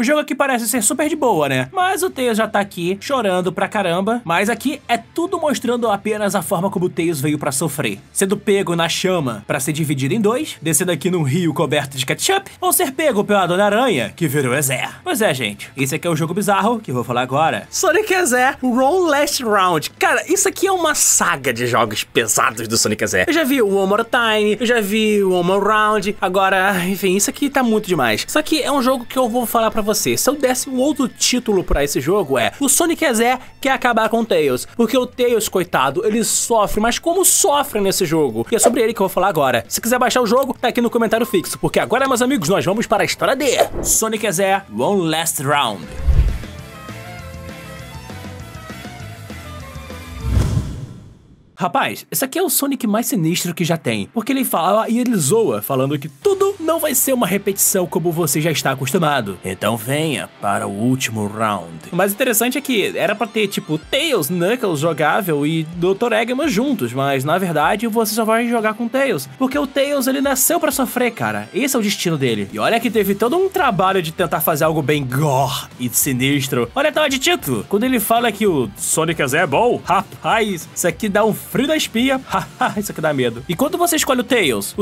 O jogo aqui parece ser super de boa, né? Mas o Tails já tá aqui chorando pra caramba, mas aqui é tudo mostrando apenas a forma como o Tails veio pra sofrer. Sendo pego na chama pra ser dividido em dois, descendo aqui num rio coberto de ketchup, ou ser pego pela Dona Aranha, que virou Ezé. Pois é, gente, esse aqui é um jogo bizarro que eu vou falar agora. Sonic Ezé, Roll Last Round. Cara, isso aqui é uma saga de jogos pesados do Sonic Ezé. Eu já vi o One More Time, eu já vi o One More Round, agora, enfim, isso aqui tá muito demais. Só que é um jogo que eu vou falar pra você, se eu desse um outro título pra esse jogo é o Sonic Ezé quer acabar com o Tails, porque o Tails, coitado, ele sofre, mas como sofre nesse jogo? E é sobre ele que eu vou falar agora. Se quiser baixar o jogo, tá aqui no comentário fixo, porque agora, meus amigos, nós vamos para a história de Sonic Ezé One Last Round. Rapaz, esse aqui é o Sonic mais sinistro que já tem, porque ele fala e ele zoa, falando que tudo não vai ser uma repetição como você já está acostumado. Então venha para o último round. O mais interessante é que era pra ter, tipo, Tails, Knuckles jogável e Dr. Eggman juntos, mas na verdade você só vai jogar com Tails, porque o Tails ele nasceu pra sofrer, cara. Esse é o destino dele. E olha que teve todo um trabalho de tentar fazer algo bem gore e sinistro. Olha a tal de título. Quando ele fala que o Sonic Ezé é bom, rapaz, isso aqui dá um frio da espinha, haha, isso aqui dá medo. E quando você escolhe o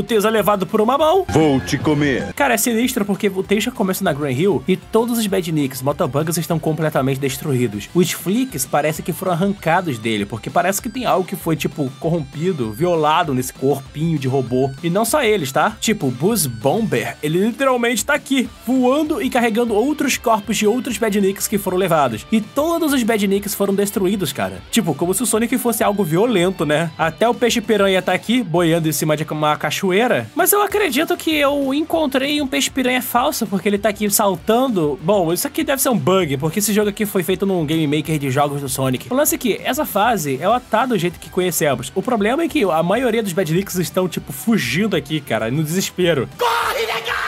Tails é levado por uma mão. Vou te comer. Cara, é sinistro porque o Tails já começa na Grand Hill e todos os Badniks, Motobugs estão completamente destruídos. Os Flicks parece que foram arrancados dele, porque parece que tem algo que foi, tipo, corrompido, violado nesse corpinho de robô. E não só eles, tá? Tipo, o Buzz Bomber, ele literalmente tá aqui, voando e carregando outros corpos de outros Badniks que foram levados. E todos os Badniks foram destruídos, cara. Tipo, como se o Sonic fosse algo violento, né? Até o peixe-piranha tá aqui, boiando em cima de uma cachoeira. Mas eu acredito que eu encontrei um peixe-piranha falso, porque ele tá aqui saltando. Bom, isso aqui deve ser um bug, porque esse jogo aqui foi feito num Game Maker de jogos do Sonic. O lance é que essa fase, ela tá do jeito que conhecemos. O problema é que a maioria dos Badniks estão, tipo, fugindo aqui, cara, no desespero. Corre, negada!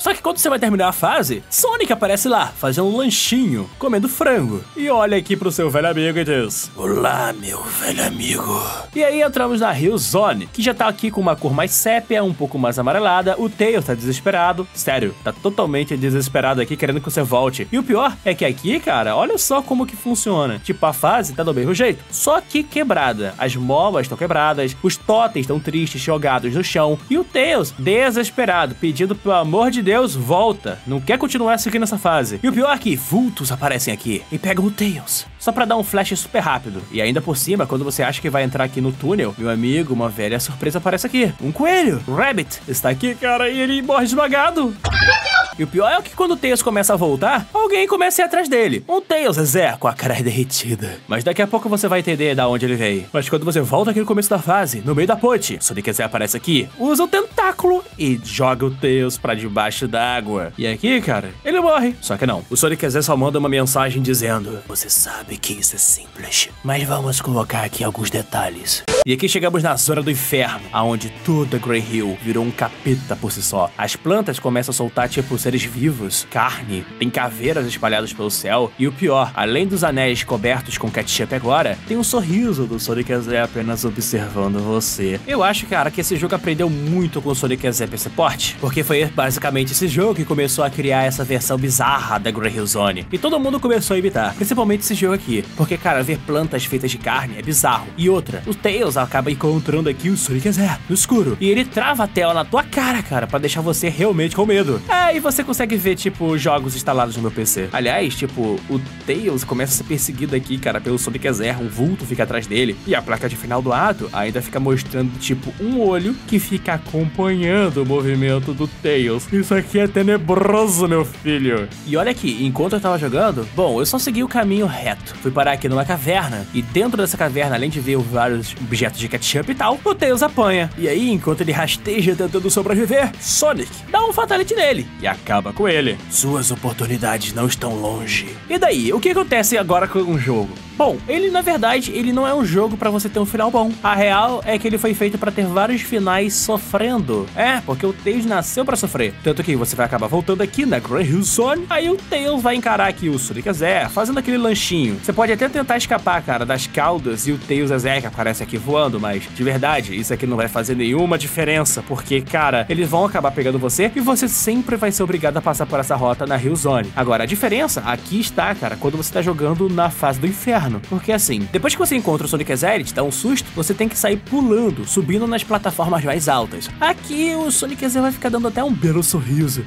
Só que quando você vai terminar a fase, Sonic aparece lá, fazendo um lanchinho, comendo frango. E olha aqui pro seu velho amigo e diz: olá, meu velho amigo. E aí entramos na Hill Zone, que já tá aqui com uma cor mais sépia, um pouco mais amarelada. O Tails tá desesperado. Sério, tá totalmente desesperado aqui, querendo que você volte. E o pior é que aqui, cara, olha só como que funciona. Tipo, a fase tá do mesmo jeito, só que quebrada. As molas estão quebradas, os totens estão tristes, jogados no chão. E o Tails, desesperado, pedindo pelo amor de Deus, volta, não quer continuar seguindo essa fase. E o pior é que vultos aparecem aqui e pegam o Tails, só pra dar um flash super rápido. E ainda por cima, quando você acha que vai entrar aqui no túnel, meu amigo, uma velha surpresa aparece aqui. Um coelho, Rabbit, está aqui, cara, e ele morre esmagado. E o pior é que quando o Tails começa a voltar, alguém começa a ir atrás dele. Um Tails Ezé com a cara derretida. Mas daqui a pouco você vai entender da onde ele veio. Mas quando você volta aqui no começo da fase, no meio da ponte, Sonic Ezé aparece aqui, usa o tentáculo e joga o Tails pra debaixo d'água. E aqui, cara, ele morre. Só que não. O Sonic Ezé só manda uma mensagem dizendo: você sabe que isso é simples, mas vamos colocar aqui alguns detalhes. E aqui chegamos na zona do inferno, aonde toda Grey Hill virou um capeta por si só. As plantas começam a soltar, tipo, seres vivos, carne, tem caveiras espalhadas pelo céu. E o pior, além dos anéis cobertos com ketchup agora, tem um sorriso do Sonic Ezé apenas observando você. Eu acho, cara, que esse jogo aprendeu muito com o Sonic Ezé PC Port, porque foi basicamente esse jogo que começou a criar essa versão bizarra da Grey Hill Zone. E todo mundo começou a imitar, principalmente esse jogo aqui, porque, cara, ver plantas feitas de carne é bizarro. E outra, o Tails acaba encontrando aqui o Sonic Ezé no escuro, e ele trava a tela na tua cara, cara, pra deixar você realmente com medo. Aí você consegue ver, tipo, jogos instalados no meu PC. Aliás, tipo, o Tails começa a ser perseguido aqui, cara, pelo Sonic Ezé. Um vulto fica atrás dele, e a placa de final do ato ainda fica mostrando, tipo, um olho que fica acompanhando o movimento do Tails. Isso aqui é tenebroso, meu filho. E olha aqui, enquanto eu tava jogando, bom, eu só segui o caminho reto, fui parar aqui numa caverna, e dentro dessa caverna, além de ver vários objetos de ketchup e tal, o Tails apanha. E aí, enquanto ele rasteja tentando sobreviver, Sonic dá um fatality nele e acaba com ele. Suas oportunidades não estão longe. E daí, o que acontece agora com o jogo? Bom, ele na verdade, ele não é um jogo pra você ter um final bom. A real é que ele foi feito pra ter vários finais sofrendo. É, porque o Tails nasceu pra sofrer. Tanto que você vai acabar voltando aqui na Grand Hill Zone, aí o Tails vai encarar aqui o Sonic a Zé, fazendo aquele lanchinho. Você pode até tentar escapar, cara, das caudas e o Tails a Zé que aparece aqui voando, mas de verdade, isso aqui não vai fazer nenhuma diferença, porque, cara, eles vão acabar pegando você e você sempre vai ser obrigado a passar por essa rota na Hill Zone. Agora, a diferença aqui está, cara, quando você tá jogando na fase do inferno, porque assim, depois que você encontra o Sonic X, ele te dá um susto, você tem que sair pulando, subindo nas plataformas mais altas. Aqui o Sonic X vai ficar dando até um belo sorriso.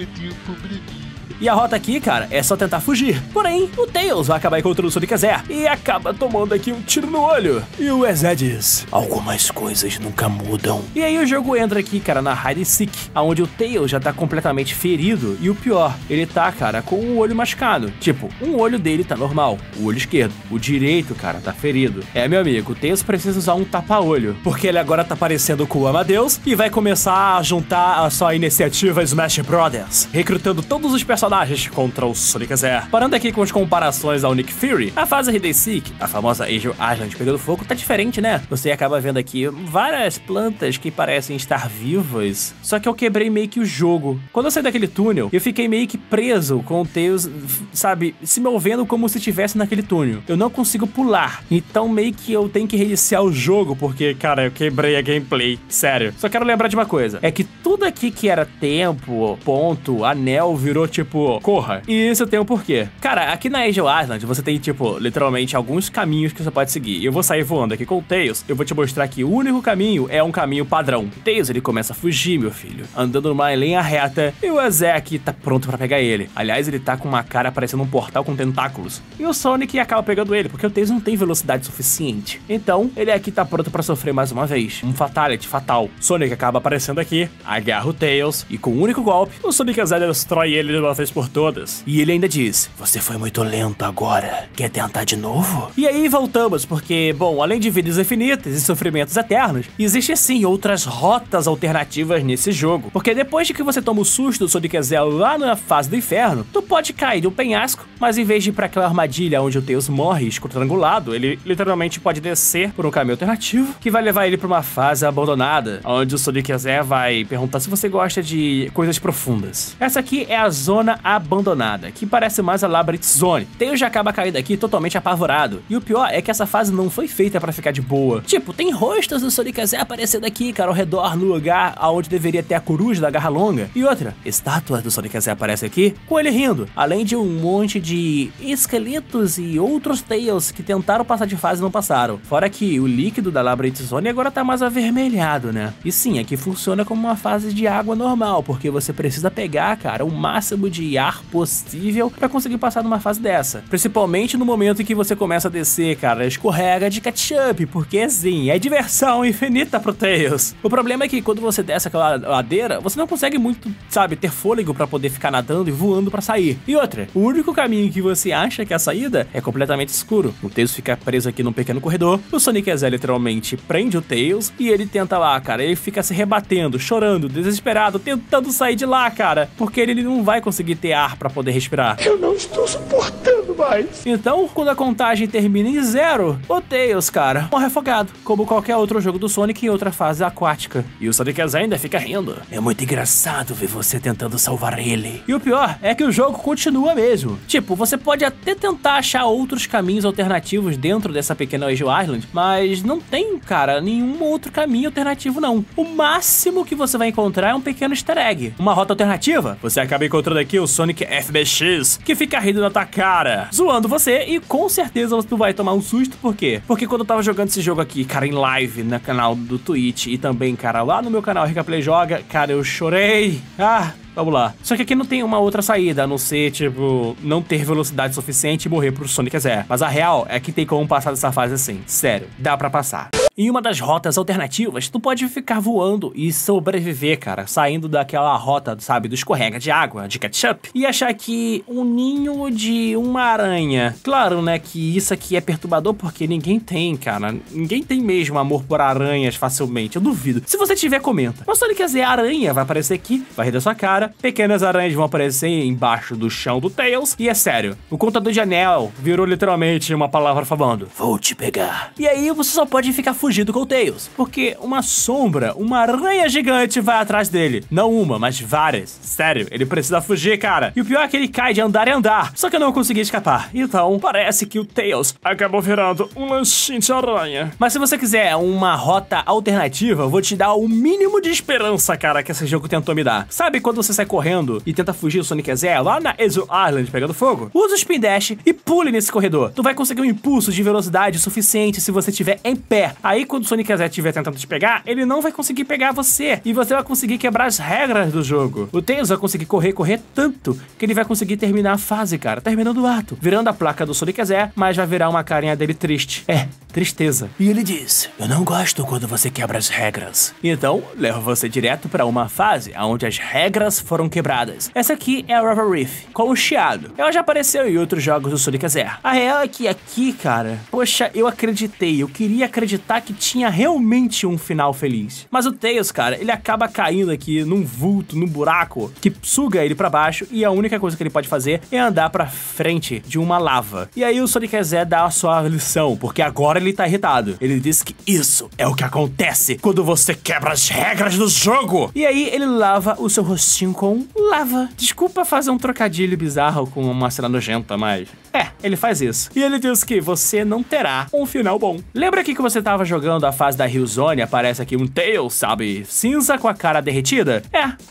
E a rota aqui, cara, é só tentar fugir. Porém, o Tails vai acabar encontrando o Sonic EZ e acaba tomando aqui um tiro no olho. E o EZ diz: algumas coisas nunca mudam. E aí o jogo entra aqui, cara, na Hide and Seek, onde o Tails já tá completamente ferido. E o pior, ele tá, cara, com um olho machucado. Tipo, um olho dele tá normal, o olho esquerdo. O direito, cara, tá ferido. É, meu amigo, o Tails precisa usar um tapa-olho, porque ele agora tá parecendo com o Amadeus e vai começar a juntar a sua iniciativa Smash Brothers, recrutando todos os personagens contra o Sonic Zero. Parando aqui com as comparações ao Nick Fury, a fase Hide and Seek, a famosa Angel Island pegando fogo, tá diferente, né? Você acaba vendo aqui várias plantas que parecem estar vivas, só que eu quebrei meio que o jogo. Quando eu saí daquele túnel, eu fiquei meio que preso com o Tails, sabe, se movendo como se estivesse naquele túnel. Eu não consigo pular, então meio que eu tenho que reiniciar o jogo, porque, cara, eu quebrei a gameplay, sério. Só quero lembrar de uma coisa, é que tudo aqui que era tempo, ponto, anel, virou tipo corra. E isso tem um porquê. Cara, aqui na Angel Island você tem, tipo, literalmente alguns caminhos que você pode seguir. Eu vou sair voando aqui com o Tails. Eu vou te mostrar que o único caminho é um caminho padrão. O Tails, ele começa a fugir, meu filho, andando numa linha reta. E o Zé aqui tá pronto pra pegar ele. Aliás, ele tá com uma cara parecendo um portal com tentáculos. E o Sonic acaba pegando ele, porque o Tails não tem velocidade suficiente. Então, ele aqui tá pronto pra sofrer mais uma vez. Um fatality fatal. Sonic acaba aparecendo aqui, agarra o Tails. E com um único golpe, o Sonic Zé destrói ele de uma vez por todas. E ele ainda diz: você foi muito lento agora. Quer tentar de novo? E aí voltamos, porque, bom, além de vidas infinitas e sofrimentos eternos, existem sim outras rotas alternativas nesse jogo. Porque depois de que você toma o susto do Sonic Zé lá na fase do inferno, tu pode cair de um penhasco, mas em vez de ir pra aquela armadilha onde o Tails morre estrangulado, ele literalmente pode descer por um caminho alternativo, que vai levar ele pra uma fase abandonada, onde o Sonic Zé vai perguntar se você gosta de coisas profundas. Essa aqui é a zona abandonada, que parece mais a Labyrinth Zone. Tails já acaba caindo aqui totalmente apavorado. E o pior é que essa fase não foi feita pra ficar de boa. Tipo, tem rostos do Sonic Z aparecendo aqui, cara, ao redor, no lugar onde deveria ter a coruja da garra longa. E outra, estátuas do Sonic Z aparecem aqui, com ele rindo. Além de um monte de esqueletos e outros Tails que tentaram passar de fase e não passaram. Fora que o líquido da Labyrinth Zone agora tá mais avermelhado, né? E sim, aqui funciona como uma fase de água normal, porque você precisa pegar, cara, o máximo de ar possível pra conseguir passar numa fase dessa. Principalmente no momento em que você começa a descer, cara, escorrega de ketchup, porque sim, é diversão infinita pro Tails. O problema é que quando você desce aquela ladeira, você não consegue muito, sabe, ter fôlego pra poder ficar nadando e voando pra sair. E outra, o único caminho que você acha que é a saída é completamente escuro. O Tails fica preso aqui num pequeno corredor, o Sonic EZ literalmente prende o Tails e ele tenta lá, cara, ele fica se rebatendo, chorando, desesperado, tentando sair de lá, cara, porque ele não vai conseguir ter ar pra poder respirar. Eu não estou suportando mais. Então, quando a contagem termina em zero, o Tails, cara, morre afogado, como qualquer outro jogo do Sonic em outra fase aquática. E o Sonic EZ ainda fica rindo. É muito engraçado ver você tentando salvar ele. E o pior é que o jogo continua mesmo. Tipo, você pode até tentar achar outros caminhos alternativos dentro dessa pequena Angel Island, mas não tem, cara, nenhum outro caminho alternativo, não. O máximo que você vai encontrar é um pequeno easter egg. Uma rota alternativa, você acaba encontrando aqui o Sonic FBX, que fica rindo na tua cara, zoando você, e com certeza você vai tomar um susto. Por quê? Porque quando eu tava jogando esse jogo aqui, cara, em live, no canal do Twitch, e também, cara, lá no meu canal RKPlay Joga, cara, eu chorei. Ah, vamos lá. Só que aqui não tem uma outra saída, a não ser, tipo, não ter velocidade suficiente e morrer pro Sonic Zero. Mas a real é que tem como passar dessa fase assim, sério, dá pra passar. Em uma das rotas alternativas, tu pode ficar voando e sobreviver, cara, saindo daquela rota, sabe, do escorrega de água, de ketchup, e achar que um ninho de uma aranha. Claro, né, que isso aqui é perturbador porque ninguém tem, cara. Ninguém tem mesmo amor por aranhas facilmente, eu duvido. Se você tiver, comenta. Mas Sonic Z aranha vai aparecer aqui, vai rir da sua cara, pequenas aranhas vão aparecer embaixo do chão do Tails, e é sério, o contador de anel virou literalmente uma palavra falando, vou te pegar. E aí você só pode ficar fugido com o Tails, porque uma sombra, uma aranha gigante vai atrás dele. Não uma, mas várias. Sério, ele precisa fugir, cara. E o pior é que ele cai de andar em andar, só que eu não consegui escapar. Então, parece que o Tails acabou virando um lanchinho de aranha. Mas se você quiser uma rota alternativa, eu vou te dar o mínimo de esperança, cara, que esse jogo tentou me dar. Sabe quando você sai correndo e tenta fugir o Sonic Z lá na Exo Island pegando fogo? Usa o Spin Dash e pule nesse corredor. Tu vai conseguir um impulso de velocidade suficiente se você estiver em pé. Aí quando o Sonic Z estiver tentando te pegar, ele não vai conseguir pegar você, e você vai conseguir quebrar as regras do jogo. O Tails vai conseguir correr tanto que ele vai conseguir terminar a fase, cara, terminando o ato, virando a placa do Sonic Z, mas vai virar uma carinha dele triste. É, tristeza. E ele diz, eu não gosto quando você quebra as regras. Então, levo você direto pra uma fase onde as regras foram quebradas. Essa aqui é a River Reef, com o Chiado. Ela já apareceu em outros jogos do Sonic Z. A real é que aqui, cara, poxa, eu acreditei, eu queria acreditar que tinha realmente um final feliz. Mas o Tails, cara, ele acaba caindo aqui num vulto, num buraco, que suga ele pra baixo, e a única coisa que ele pode fazer é andar pra frente de uma lava. E aí o Sonic Z dá a sua lição, porque agora ele tá irritado. Ele diz que isso é o que acontece quando você quebra as regras do jogo. E aí ele lava o seu rostinho com lava. Desculpa fazer um trocadilho bizarro com uma cena nojenta, mas... é, ele faz isso. E ele diz que você não terá um final bom. Lembra aqui que você tava jogando a fase da Hillzone, aparece aqui um Tails, sabe, cinza com a cara derretida?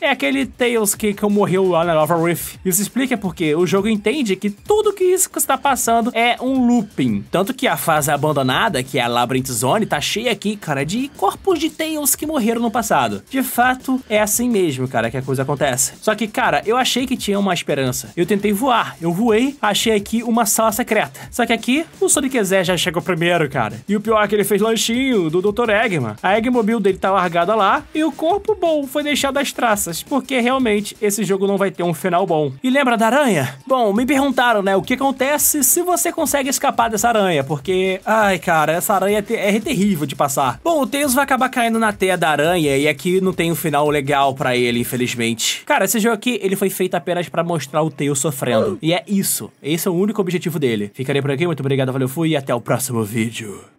É aquele Tails que morreu lá na Lava Reef. Isso explica porque o jogo entende que tudo que isso que você tá passando é um looping. Tanto que a fase abandonada, que é a Labyrinth Zone, tá cheia aqui, cara, de corpos de Tails que morreram no passado. De fato, é assim mesmo, cara, que a coisa acontece. Só que, cara, eu achei que tinha uma esperança. Eu tentei voar, eu voei, achei aqui uma sala secreta. Só que aqui, o Sonic Z já chegou primeiro, cara. E o pior é que ele fez lanchinho do Dr. Eggman. A Eggmobile dele tá largada lá e o corpo bom foi deixado às traças, porque realmente esse jogo não vai ter um final bom. E lembra da aranha? Bom, me perguntaram, né, o que acontece se você consegue escapar dessa aranha, porque, ai, cara, essa aranha é terrível de passar. Bom, o Tails vai acabar caindo na teia da aranha e aqui não tem um final legal pra ele, infelizmente. Cara, esse jogo aqui, ele foi feito apenas pra mostrar o Tails sofrendo. E é isso. Esse é o único objetivo dele. Ficarei por aqui, muito obrigado, valeu, fui e até o próximo vídeo.